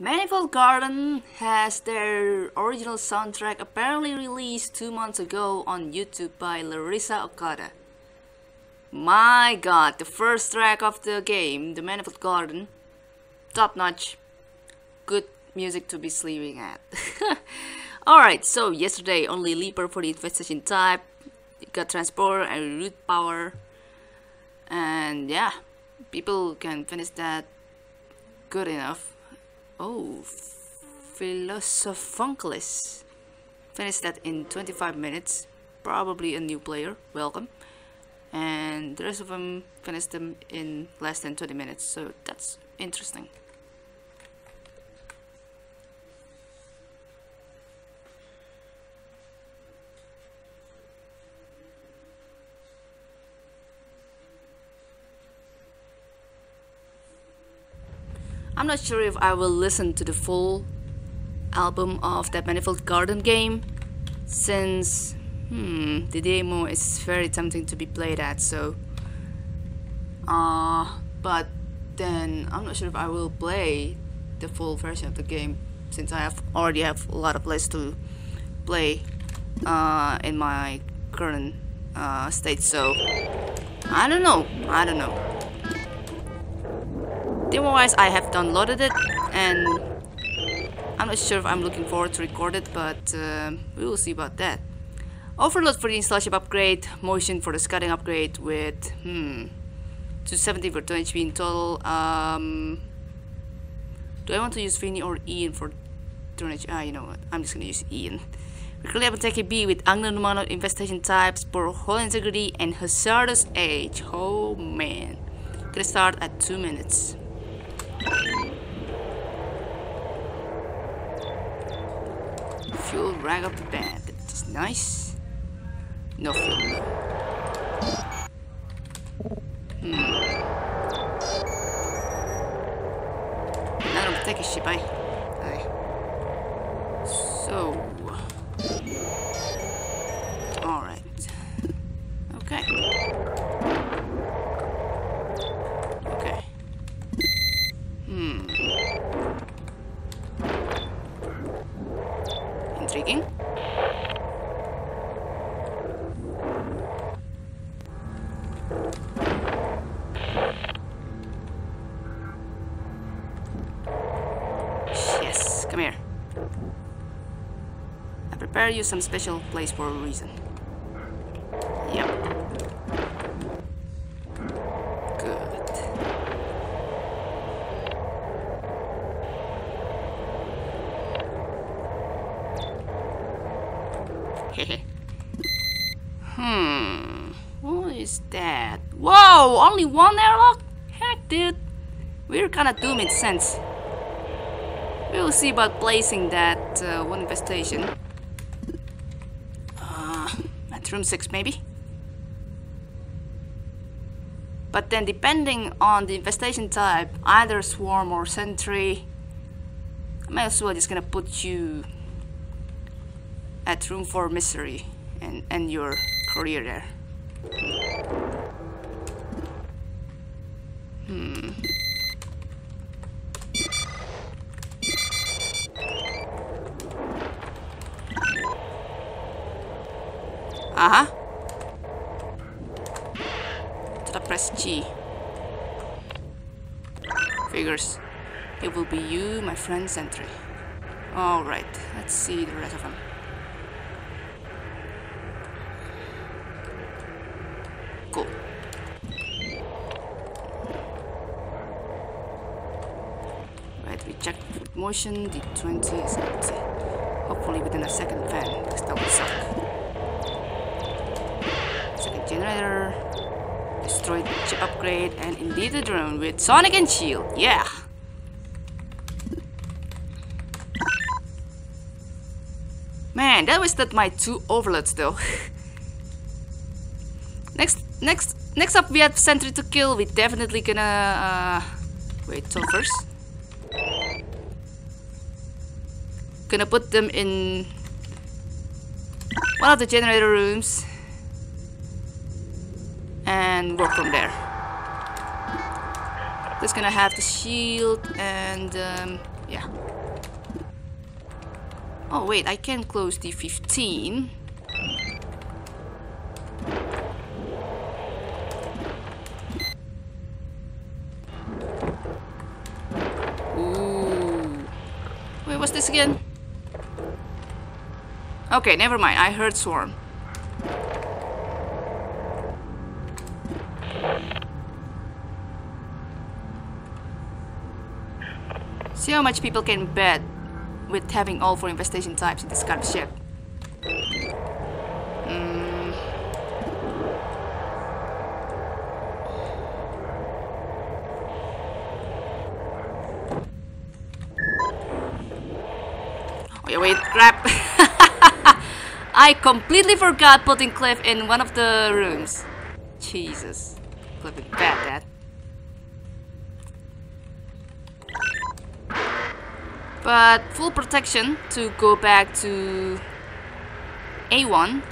Manifold Garden has their original soundtrack apparently released 2 months ago on YouTube by Larissa Okada. My god, the first track of the game, the Manifold Garden, top-notch, good music to be sleeping at. Alright, so yesterday only Leaper for the infestation type, it got transport and root power, and yeah, people can finish that good enough. Oh, Philosophunculus. Finished that in 25 minutes. Probably a new player. Welcome. And the rest of them finished them in less than 20 minutes. So that's interesting. I'm not sure if I will listen to the full album of that Manifold Garden game, since the demo is very tempting to be played at, so but then I'm not sure if I will play the full version of the game, since I already have a lot of plays to play in my current state, so I don't know. Demo-wise, I have downloaded it, and I'm not sure if I'm looking forward to record it, but we will see about that. Overload for the installation upgrade, motion for the scouting upgrade with 270 for 2 HP in total. Do I want to use Vinny or Ian for 2 HP? You know what, I'm just gonna use Ian. Recruit up attack B with Anglo-Numano infestation types for whole integrity and hazardous age. Oh man. Gonna start at 2 minutes. Fuel right off the bat. That's nice. No fuel. I don't take a ship, So. Alright. Okay. Intriguing. Yes, come here. I prepare you some special place for a reason. Yep. What is that? Whoa, only one airlock? Heck, dude. We're kinda doomed in sense. We'll see about placing that one infestation. At room 6 maybe? But then depending on the infestation type, either swarm or sentry, I might as well just gonna put you at room 4 misery and end your career there. Did I press G? Figures. It will be you, my friend Sentry. Alright, let's see the rest of them. Cool. Right, we checked with motion, the 20 is empty. Hopefully within a second fan, because that would suck. Second generator, destroy the chip upgrade, and indeed the drone with Sonic and Shield, yeah! Man, that wasted my 2 overloads though. Next up we have Sentry to kill. We're definitely gonna wait till first. Gonna put them in one of the generator rooms and work from there. Just gonna have the shield and Yeah. Oh wait, I can close the 15. Ooh. Wait, what's this again? Okay, never mind. I heard swarm. See how much people can bet with having all 4 infestation types in this kind of ship. Oh yeah, wait, crap! I completely forgot putting Cliff in one of the rooms. Jesus, Cliff is bad at that. But full protection to go back to A1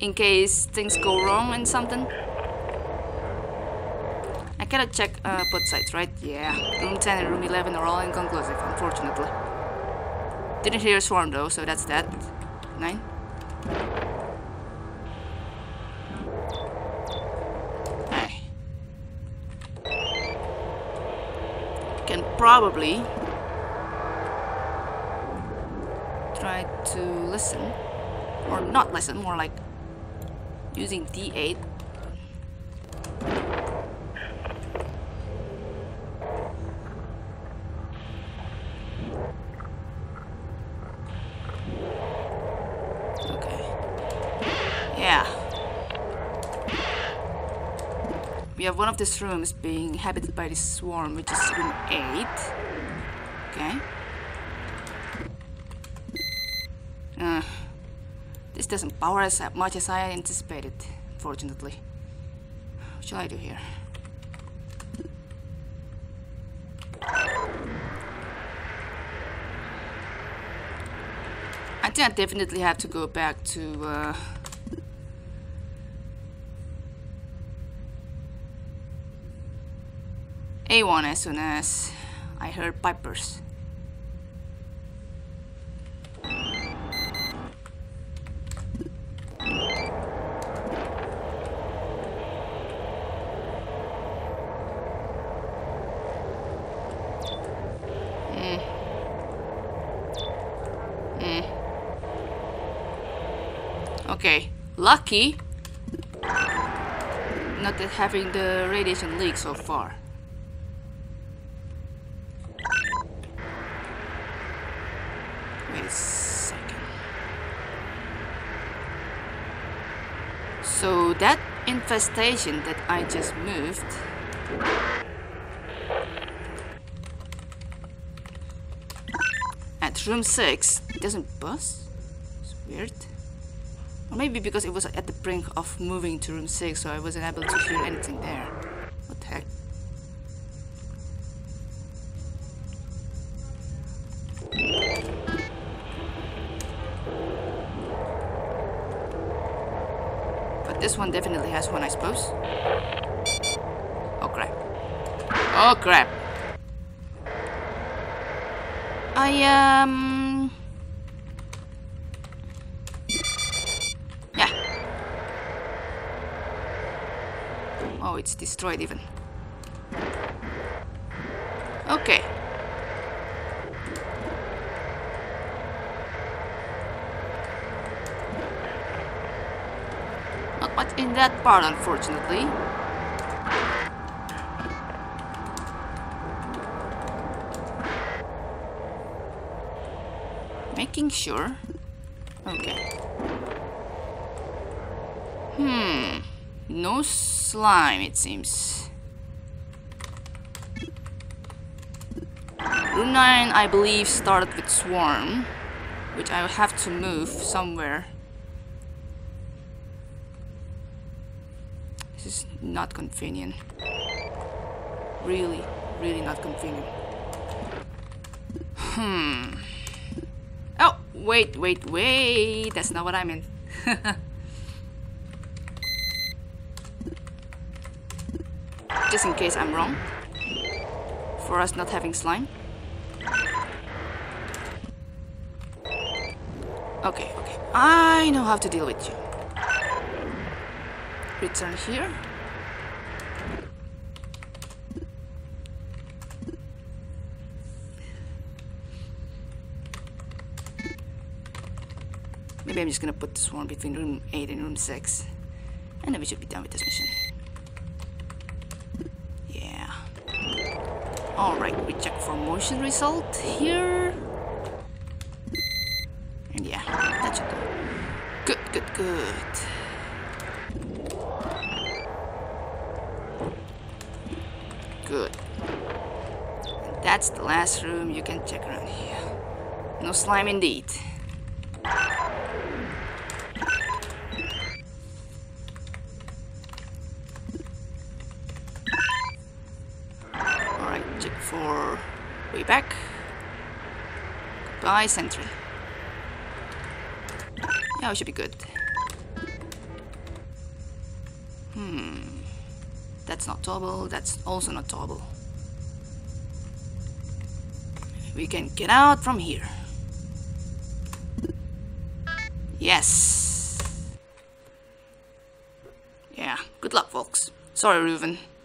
in case things go wrong and something. I cannot check both sides, right? Yeah, room 10 and room 11 are all inconclusive, unfortunately. Didn't hear a swarm though, so that's that. 9. Hey. Can probably try to listen, or not listen, more like using D8. Okay. Yeah. We have one of these rooms being inhabited by this swarm, which is room 8. Okay. This doesn't power as much as I anticipated, fortunately. What shall I do here? I think I definitely have to go back to A1 as soon as I heard pipers. Okay, lucky not that having the radiation leak so far. Wait a second. So that infestation that I just moved, at room 6, it doesn't buzz? It's weird. Or maybe because it was at the brink of moving to room 6, so I wasn't able to hear anything there. What the heck? But this one definitely has one, I suppose. Oh crap. Oh crap. Oh, it's destroyed even. Okay. Not much in that part, unfortunately. Making sure. Okay. No slime, it seems. Room 9, I believe, started with swarm, which I will have to move somewhere. This is not convenient. Really, really not convenient. Oh, wait, wait, wait. That's not what I meant. Just in case I'm wrong, for us not having slime. Okay, okay. I know how to deal with you. Return here. Maybe I'm just gonna put this one between room 8 and room 6. And then we should be done with this mission. Yeah. Alright, we check for motion result here. And yeah, that should go. Good, good, good. Good. And that's the last room you can check around here. No slime indeed. Alright, check for way back. Goodbye, sentry. Yeah, we should be good. That's not towable, that's also not towable. We can get out from here. Yes. Yeah, good luck folks. Sorry Reuven.